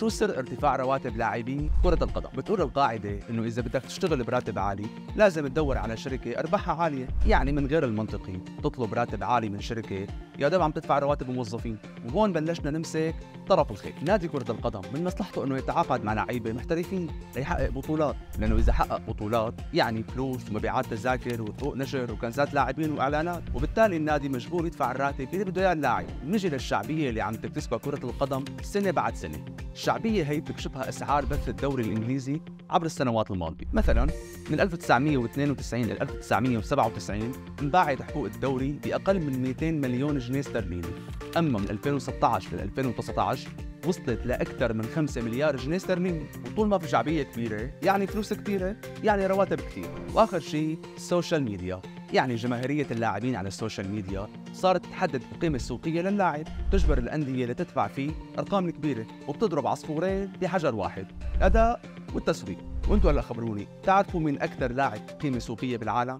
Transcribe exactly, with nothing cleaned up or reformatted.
شو سر ارتفاع رواتب لاعبي كرة القدم؟ بتقول القاعدة إنه إذا بدك تشتغل براتب عالي لازم تدور على شركة أرباحها عالية، يعني من غير المنطقي تطلب راتب عالي من شركة يا دوب عم تدفع رواتب موظفين، وهون بلشنا نمسك طرف الخيط. نادي كرة القدم من مصلحته إنه يتعاقد مع لعيبة محترفين ليحقق بطولات، لأنه إذا حقق بطولات يعني فلوس ومبيعات تذاكر وحقوق نشر وكنزات لاعبين وإعلانات، وبالتالي النادي مجبور يدفع الراتب اللي بده إياه اللاعب. نجي للشعبية اللي عم تكتسبها كرة القدم سنة بعد سنة. الشعبية هي بتكشفها أسعار بث الدوري الإنجليزي عبر السنوات الماضية. مثلا من ألف وتسعمئة واثنين وتسعين إلى ألف وتسعمئة وسبعة وتسعين انباعت حقوق الدوري بأقل من مئتين مليون جنيه استرليني، أما من ألفين وستة عشر إلى ألفين وتسعة عشر وصلت لأكثر من خمسة مليار جنيه استرليني. وطول ما في شعبية كبيرة يعني فلوس كثيرة، يعني رواتب كثير. وآخر شيء السوشيال ميديا، يعني جماهيرية اللاعبين على السوشيال ميديا صارت تحدد القيمة السوقية للاعب، تجبر الأندية لتدفع فيه أرقام كبيرة، وبتضرب عصفورين بحجر واحد، الأداء والتسويق. وانتوا هلا خبروني، تعرفوا مين أكثر لاعب قيمة سوقية بالعالم؟